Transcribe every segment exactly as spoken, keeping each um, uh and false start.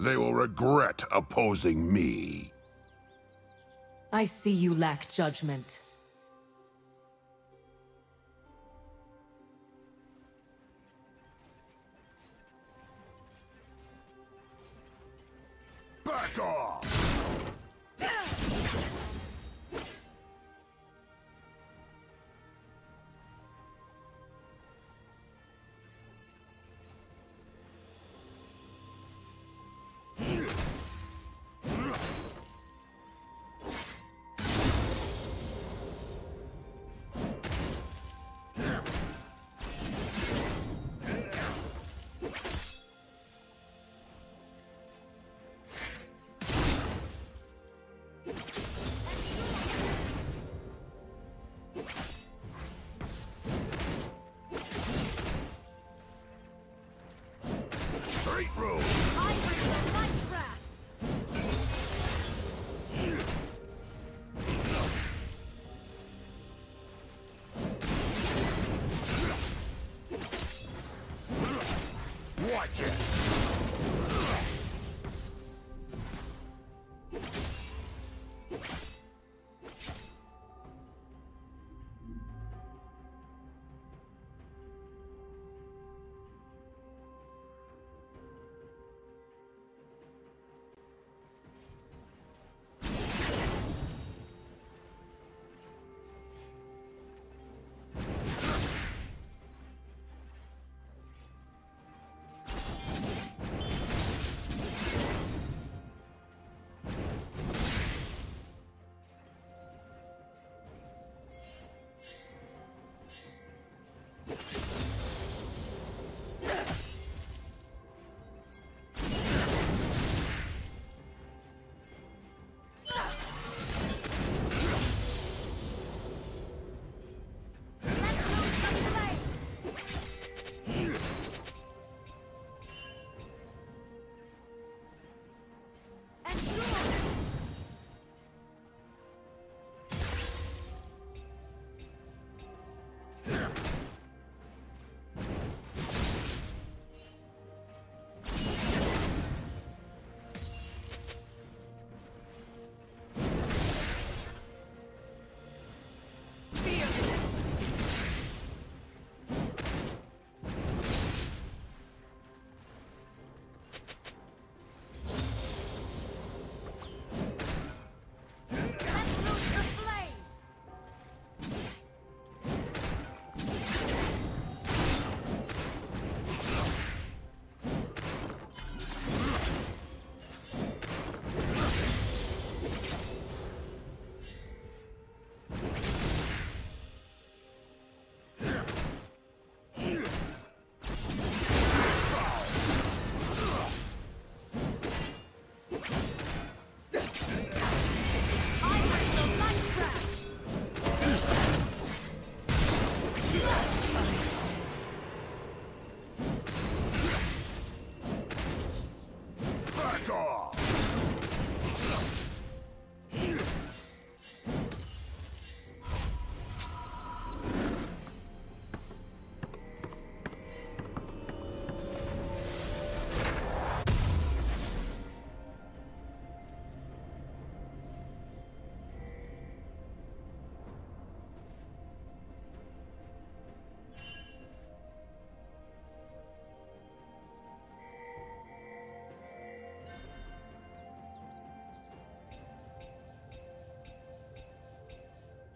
They will regret opposing me. I see you lack judgment. Back off!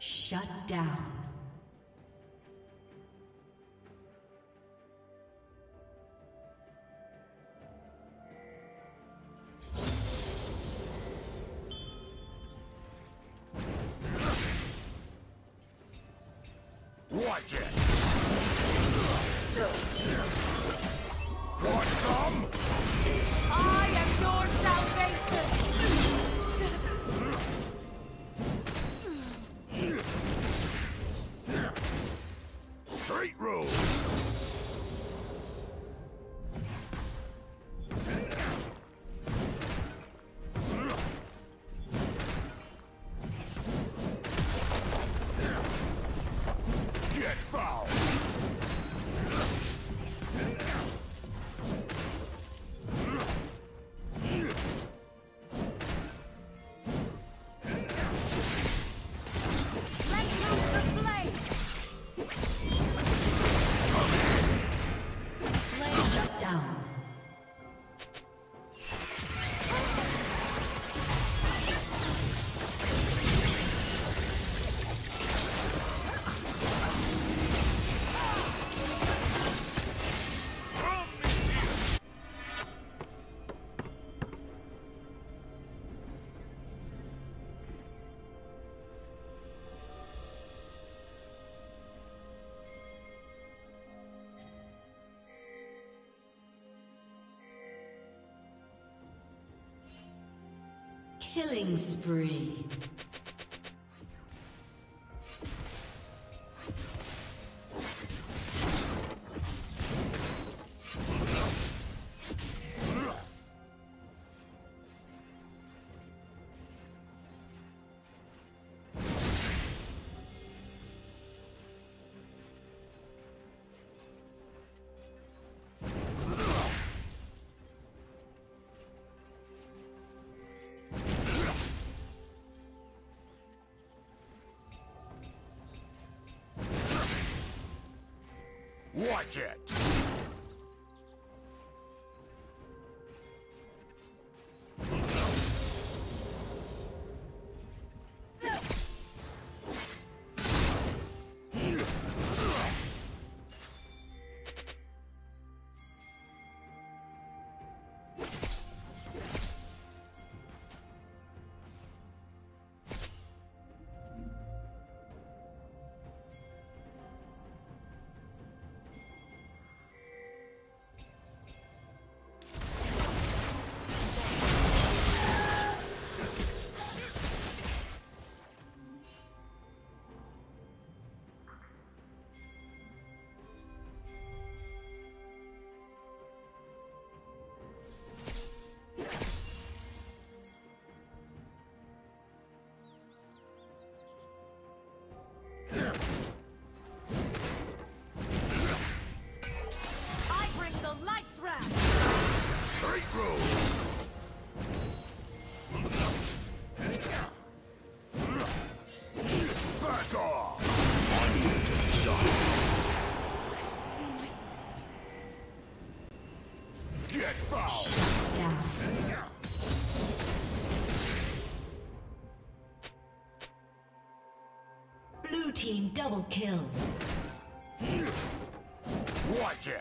Shut down. Watch it. Want some? I am your salvation. Straight road. Get fouled. Killing spree. Watch it! Team double kill. Watch it.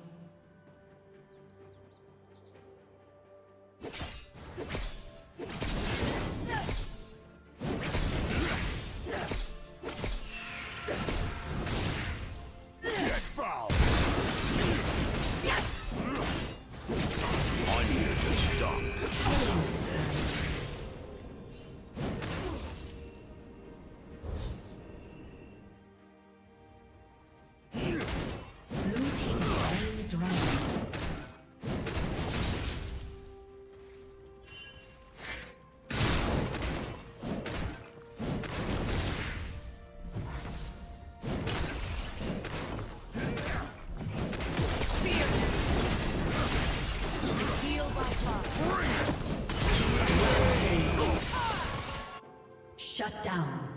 Shut down.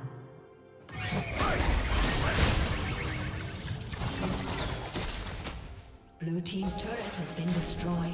Blue team's turret has been destroyed.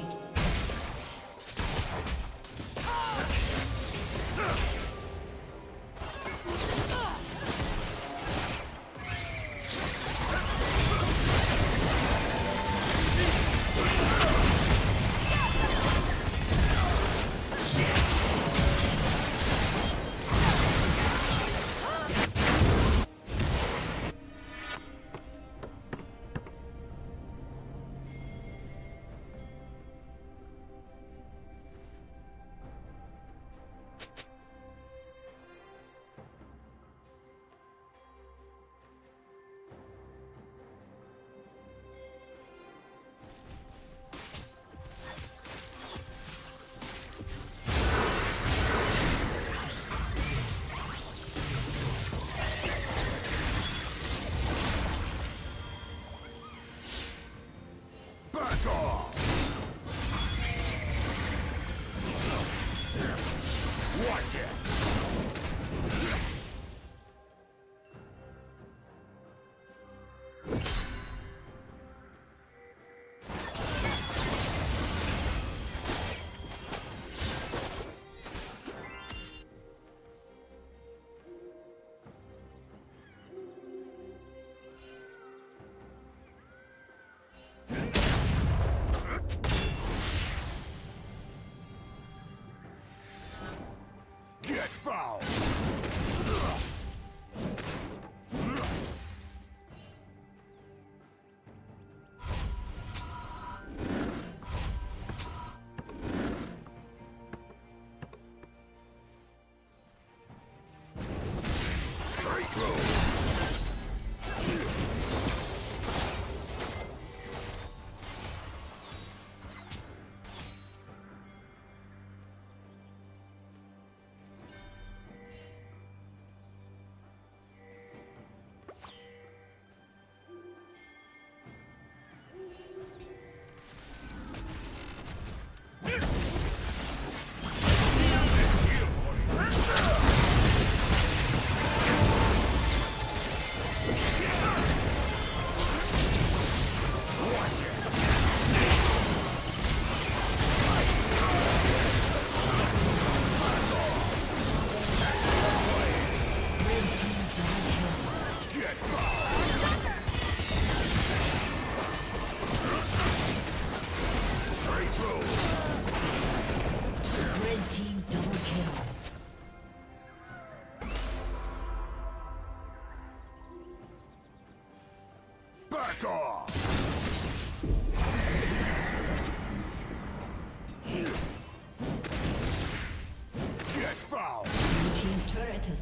turret has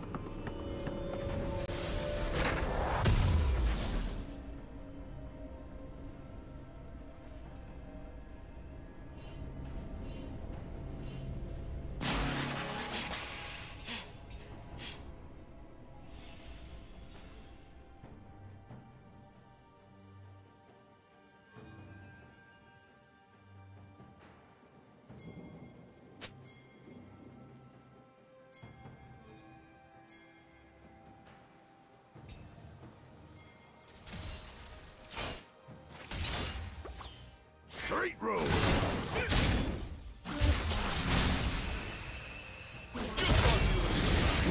Straight road!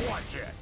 Watch it!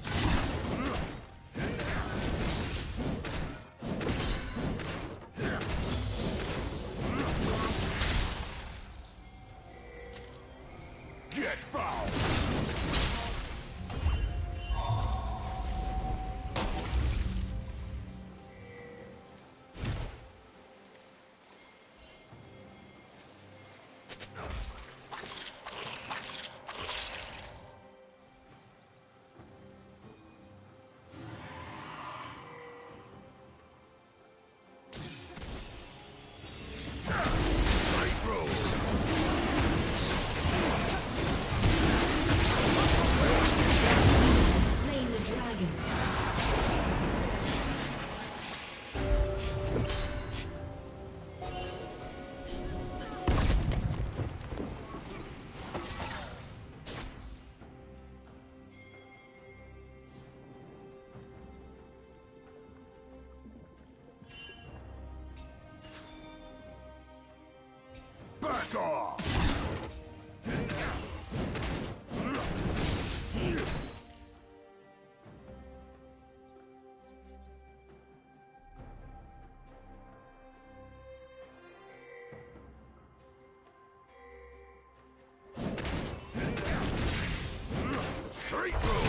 Straight road!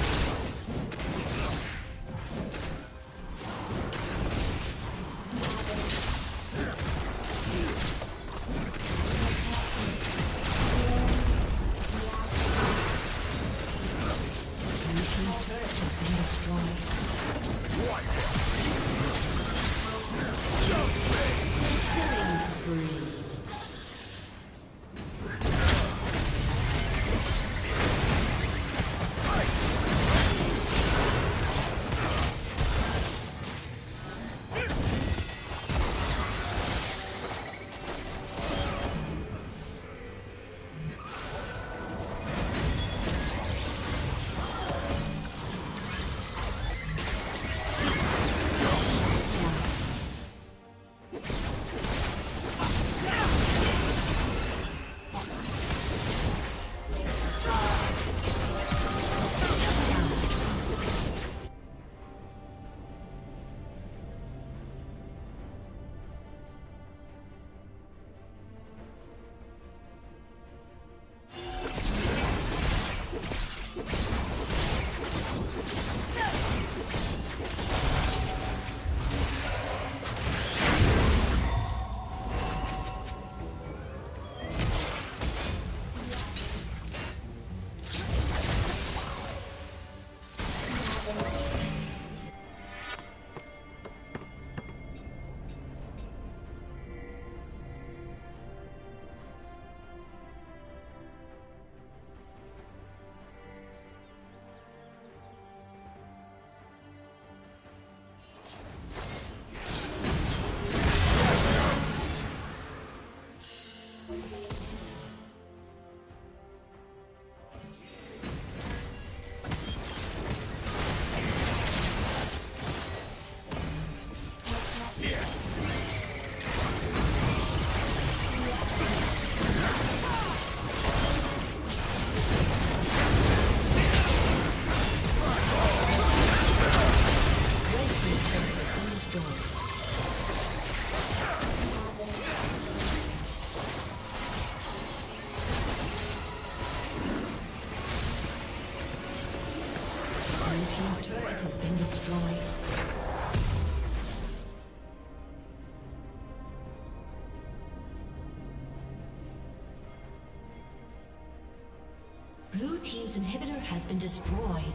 Blue team's inhibitor has been destroyed.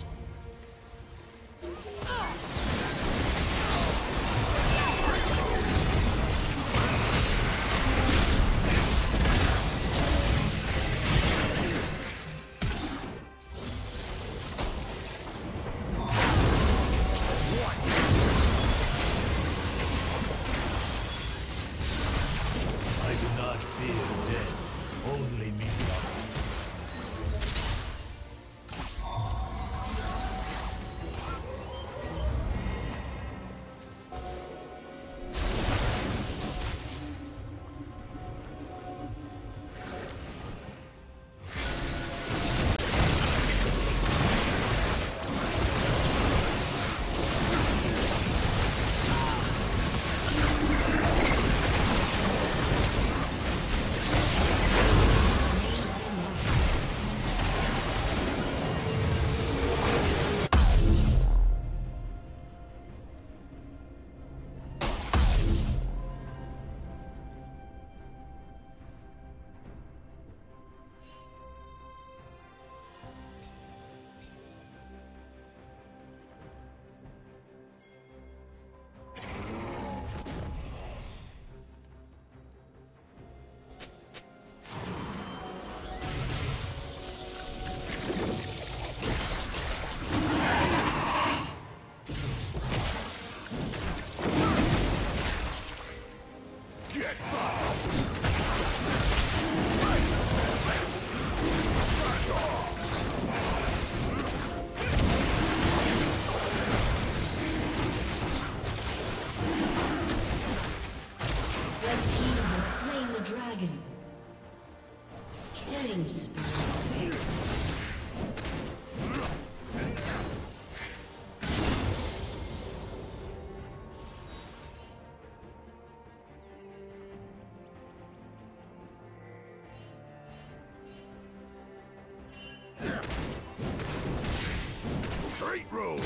Straight road!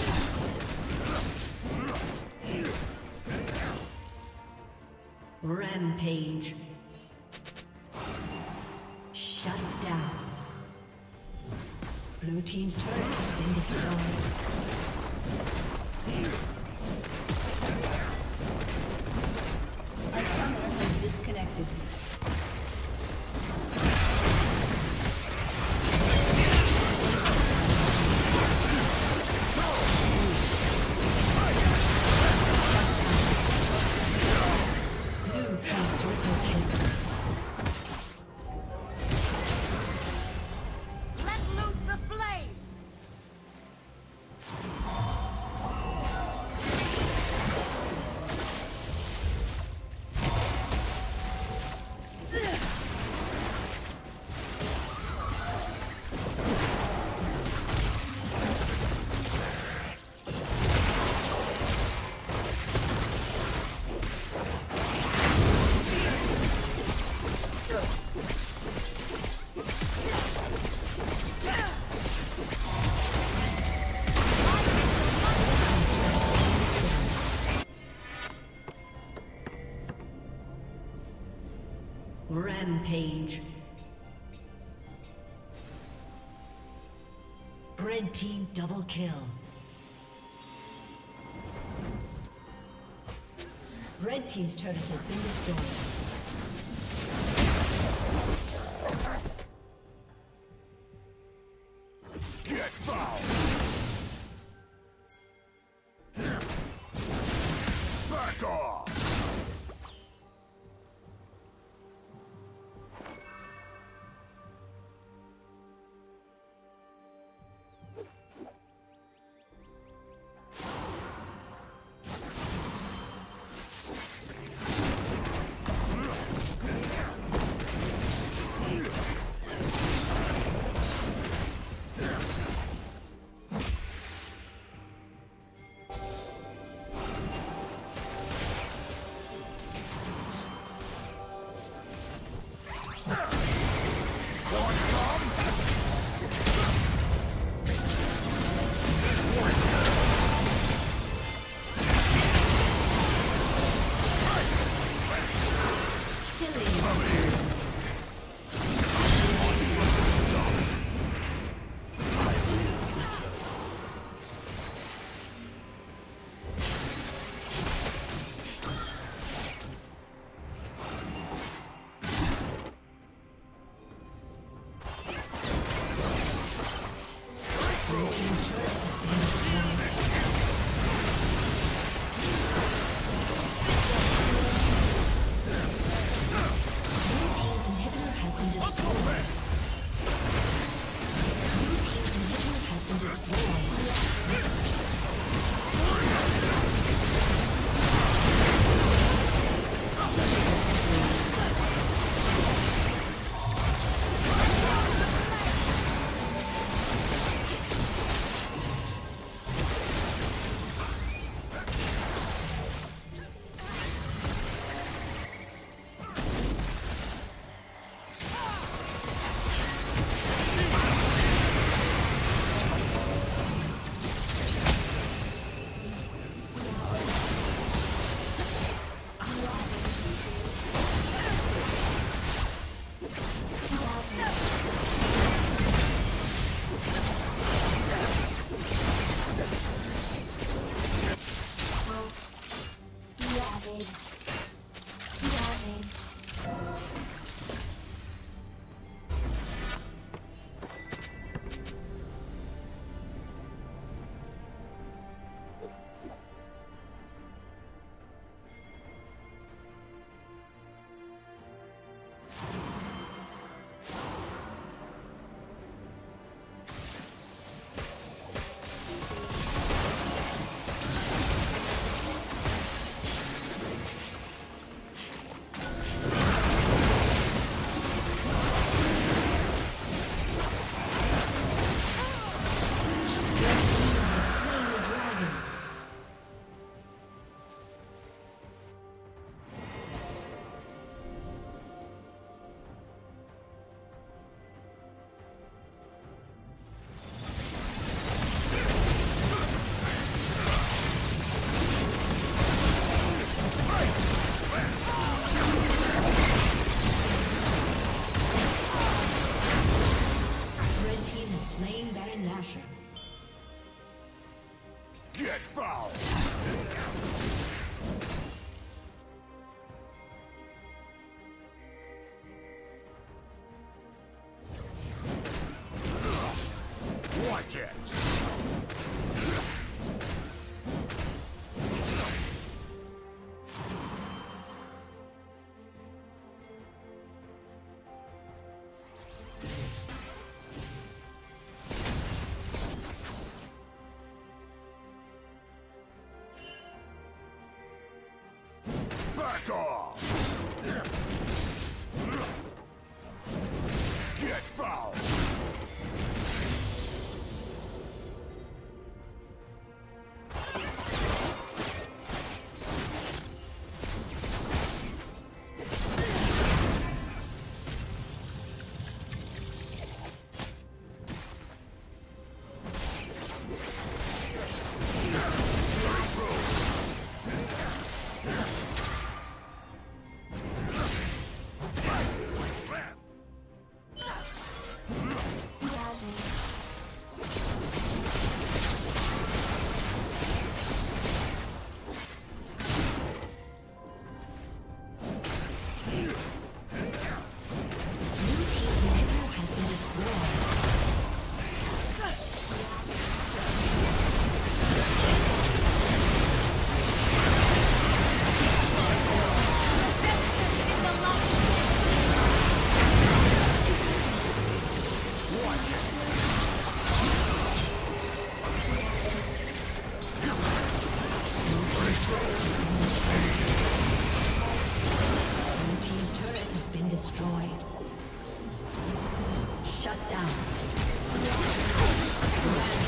Rampage. Shut down. Blue team's turret has been destroyed. A summoner has disconnected. Rampage. Red team double kill. Red team's turret has been destroyed. project. Back off! Get fouled! Destroyed. Shut down.